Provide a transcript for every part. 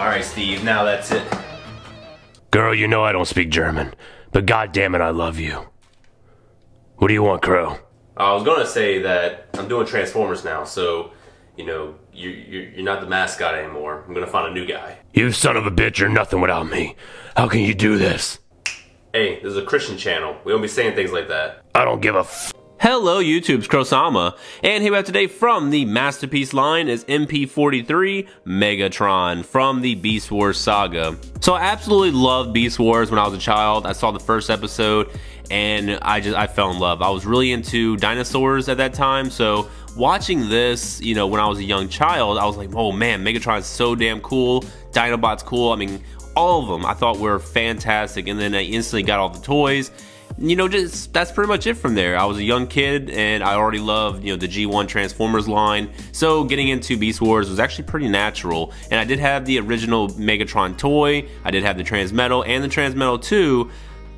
Alright, Steve, now that's it. Girl, you know I don't speak German, but goddammit, I love you. What do you want, Crow? I was gonna say that I'm doing Transformers now, so, you know, you're not the mascot anymore. I'm gonna find a new guy. You son of a bitch, you're nothing without me. How can you do this? Hey, this is a Christian channel. We don't be saying things like that. I don't give a f. Hello, YouTube's Krosama, and here we have today from the Masterpiece line is MP43 Megatron from the Beast Wars saga. So I absolutely loved Beast Wars when I was a child. I saw the first episode and I fell in love. I was really into dinosaurs at that time, so watching this, you know, when I was a young child, I was like, oh man, Megatron's so damn cool, Dinobots cool, I mean, all of them I thought were fantastic, and then I instantly got all the toys. You know, just that's pretty much it from there. I was a young kid and I already loved, you know, the G1 Transformers line. So getting into Beast Wars was actually pretty natural. And I did have the original Megatron toy. I did have the Transmetal and the Transmetal 2.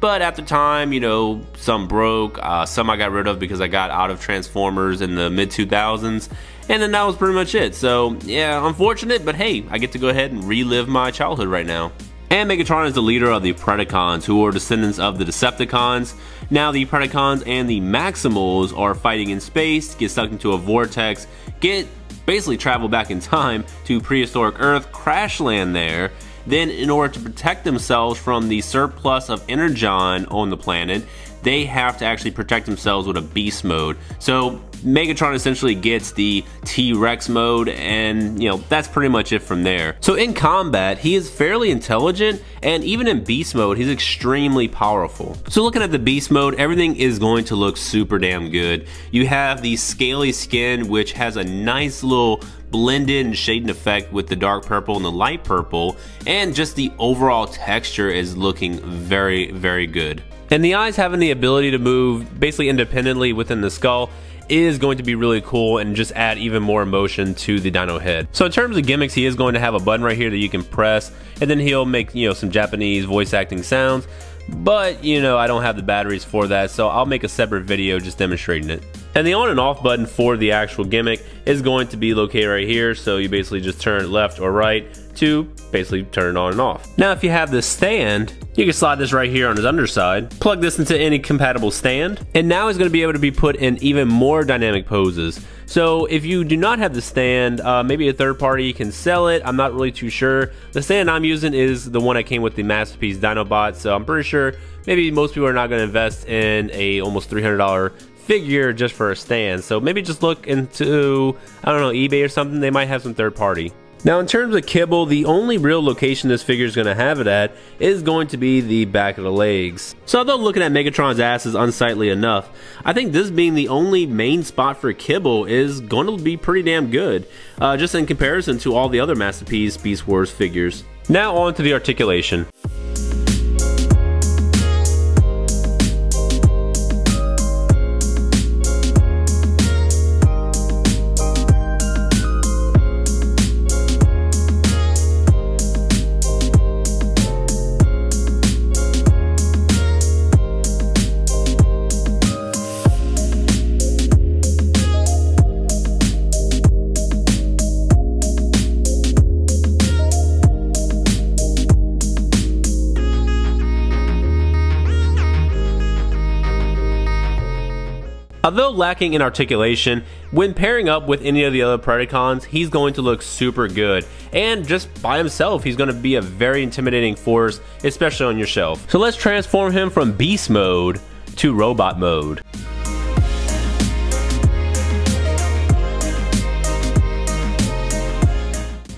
But at the time, you know, some broke, some I got rid of because I got out of Transformers in the mid-2000s. And then that was pretty much it. So yeah, unfortunate, but hey, I get to go ahead and relive my childhood right now. And Megatron is the leader of the Predacons, who are descendants of the Decepticons. Now the Predacons and the Maximals are fighting in space, get sucked into a vortex, get basically travel back in time to prehistoric Earth, crash land there. Then in order to protect themselves from the surplus of Energon on the planet, they have to actually protect themselves with a beast mode. So Megatron essentially gets the T-Rex mode, and you know, that's pretty much it from there. So in combat, he is fairly intelligent, and even in beast mode, he's extremely powerful. So looking at the beast mode, everything is going to look super damn good. You have the scaly skin, which has a nice little blended and shading effect with the dark purple and the light purple, and just the overall texture is looking very, very good. And the eyes having the ability to move basically independently within the skull is going to be really cool and just add even more emotion to the dino head. So in terms of gimmicks, he is going to have a button right here that you can press, and then he'll make, you know, some Japanese voice acting sounds. But you know, I don't have the batteries for that, so I'll make a separate video just demonstrating it. And the on and off button for the actual gimmick is going to be located right here, so you basically just turn left or right to basically turn it on and off. Now if you have this stand, you can slide this right here on his underside, plug this into any compatible stand, and now he's going to be able to be put in even more dynamic poses. So if you do not have the stand, maybe a third party can sell it, I'm not really too sure. The stand I'm using is the one that came with the Masterpiece Dinobot, so I'm pretty sure maybe most people are not going to invest in a almost $300 figure just for a stand. So maybe just look into, I don't know, eBay or something, they might have some third party. Now in terms of kibble, the only real location this figure is going to have it at is going to be the back of the legs. So although looking at Megatron's ass is unsightly enough, I think this being the only main spot for kibble is going to be pretty damn good, just in comparison to all the other Masterpiece Beast Wars figures. Now on to the articulation. Although lacking in articulation, when pairing up with any of the other Predacons, he's going to look super good. And just by himself, he's going to be a very intimidating force, especially on your shelf. So let's transform him from beast mode to robot mode.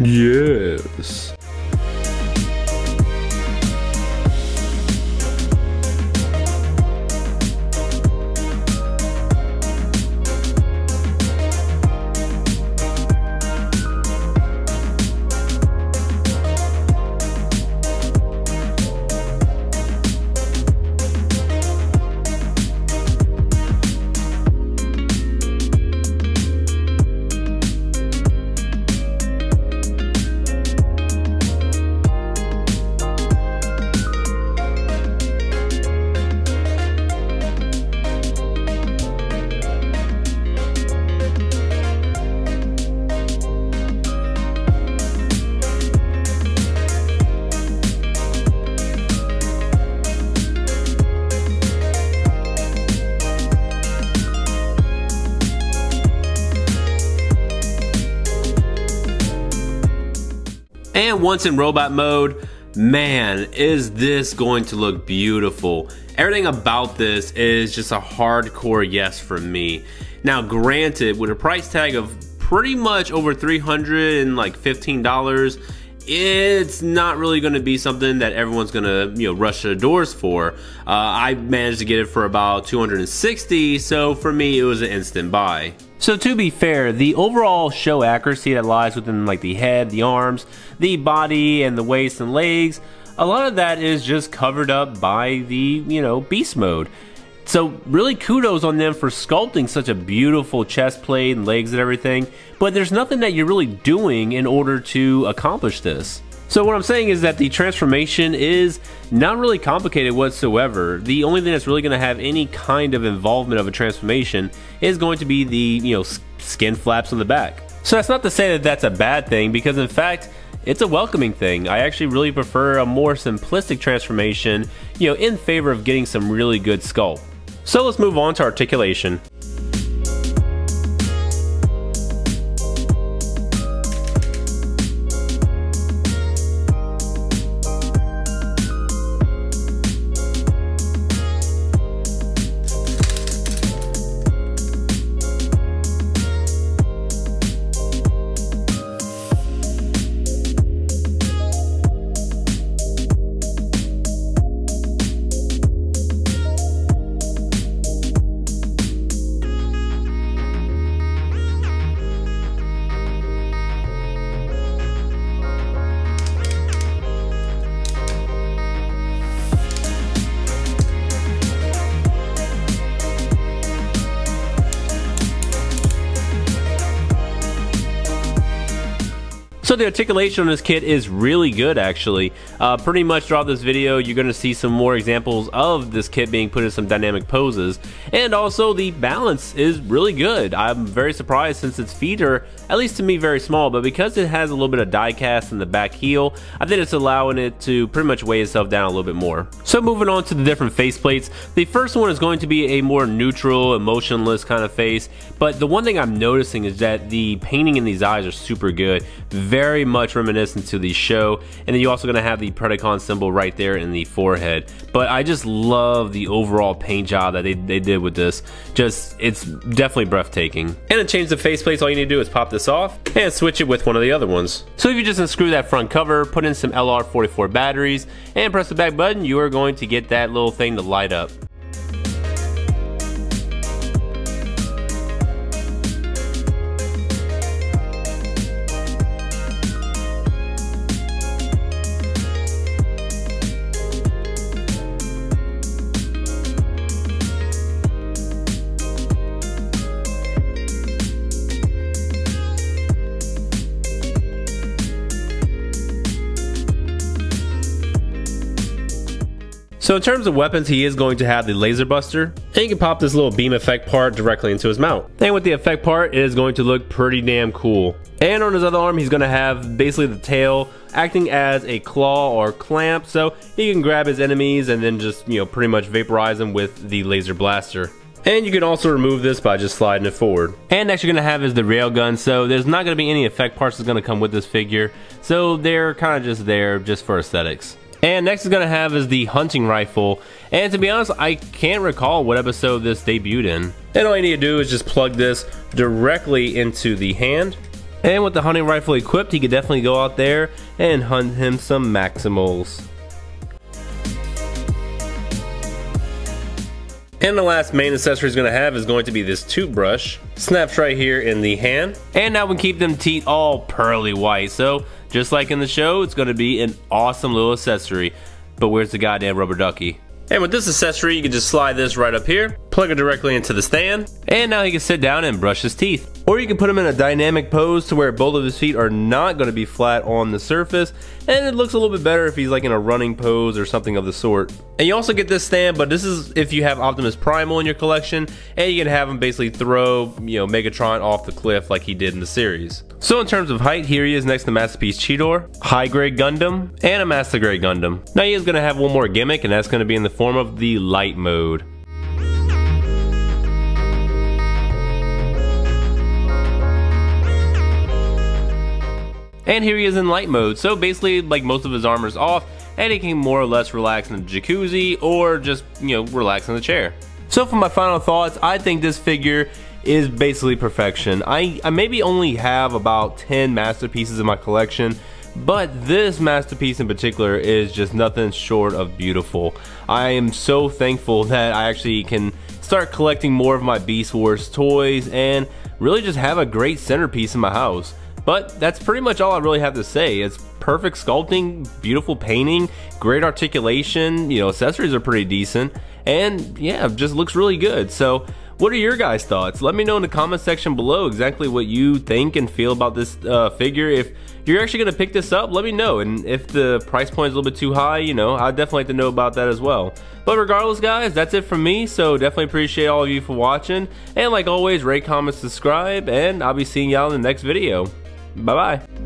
Yes. And once in robot mode, man, is this going to look beautiful. Everything about this is just a hardcore yes for me. Now granted, with a price tag of pretty much over $315, it's not really going to be something that everyone's going to, rush to the doors for. I managed to get it for about $260, so for me it was an instant buy. So to be fair, the overall show accuracy that lies within like the head, the arms, the body, and the waist and legs, a lot of that is just covered up by the, beast mode. So really kudos on them for sculpting such a beautiful chest plate and legs and everything, but there's nothing that you're really doing in order to accomplish this. So what I'm saying is that the transformation is not really complicated whatsoever. The only thing that's really going to have any kind of involvement of a transformation is going to be the, skin flaps on the back. So that's not to say that that's a bad thing, because in fact, it's a welcoming thing. I actually really prefer a more simplistic transformation, in favor of getting some really good sculpt. So let's move on to articulation. So the articulation on this kit is really good actually. Pretty much throughout this video you're going to see some more examples of this kit being put in some dynamic poses, and also the balance is really good. I'm very surprised, since its feet are, at least to me, very small, but because it has a little bit of die cast in the back heel, I think it's allowing it to pretty much weigh itself down a little bit more. So moving on to the different face plates, the first one is going to be a more neutral, emotionless kind of face, but the one thing I'm noticing is that the painting in these eyes are super good. Very much reminiscent to the show, and then you're also going to have the Predacon symbol right there in the forehead. But I just love the overall paint job that they did with this. Just, it's definitely breathtaking. And to change the faceplates, all you need to do is pop this off and switch it with one of the other ones. So if you just unscrew that front cover, put in some LR44 batteries, and press the back button, you are going to get that little thing to light up. So in terms of weapons, he is going to have the laser buster, and you can pop this little beam effect part directly into his mouth. And with the effect part, it is going to look pretty damn cool. And on his other arm, he's going to have basically the tail acting as a claw or clamp, so he can grab his enemies and then just, pretty much vaporize them with the laser blaster. And you can also remove this by just sliding it forward. And next you're going to have is the railgun, so there's not going to be any effect parts that's going to come with this figure, so they're kind of just there just for aesthetics. And next is going to have is the hunting rifle, and to be honest, I can't recall what episode this debuted in. And all you need to do is just plug this directly into the hand, and with the hunting rifle equipped, he could definitely go out there and hunt him some Maximals. And the last main accessory he's going to have is going to be this toothbrush. Snaps right here in the hand, and that would keep them teeth all pearly white. So just like in the show, it's going to be an awesome little accessory. But where's the goddamn rubber ducky? And with this accessory, you can just slide this right up here, plug it directly into the stand, and now he can sit down and brush his teeth. Or you can put him in a dynamic pose to where both of his feet are not going to be flat on the surface, and it looks a little bit better if he's like in a running pose or something of the sort. And you also get this stand, but this is if you have Optimus Primal in your collection, and you can have him basically throw, Megatron off the cliff like he did in the series. So in terms of height, here he is next to Masterpiece Cheetor, high-grade Gundam, and a master-grade Gundam. Now he is going to have one more gimmick, and that's going to be in the form of the light mode. And here he is in light mode, so basically like most of his armor's off and he can more or less relax in the jacuzzi or just, you know, relax in the chair. So for my final thoughts, I think this figure is basically perfection. I maybe only have about 10 masterpieces in my collection, but this masterpiece in particular is just nothing short of beautiful. I am so thankful that I actually can start collecting more of my Beast Wars toys and really just have a great centerpiece in my house. But that's pretty much all I really have to say. It's perfect sculpting, beautiful painting, great articulation, you know, accessories are pretty decent, and yeah, just looks really good. So what are your guys' thoughts? Let me know in the comment section below exactly what you think and feel about this figure. If you're actually gonna pick this up, let me know. And if the price point is a little bit too high, you know, I'd definitely like to know about that as well. But regardless, guys, that's it from me. So definitely appreciate all of you for watching. And like always, rate, comment, subscribe, and I'll be seeing y'all in the next video. Bye-bye.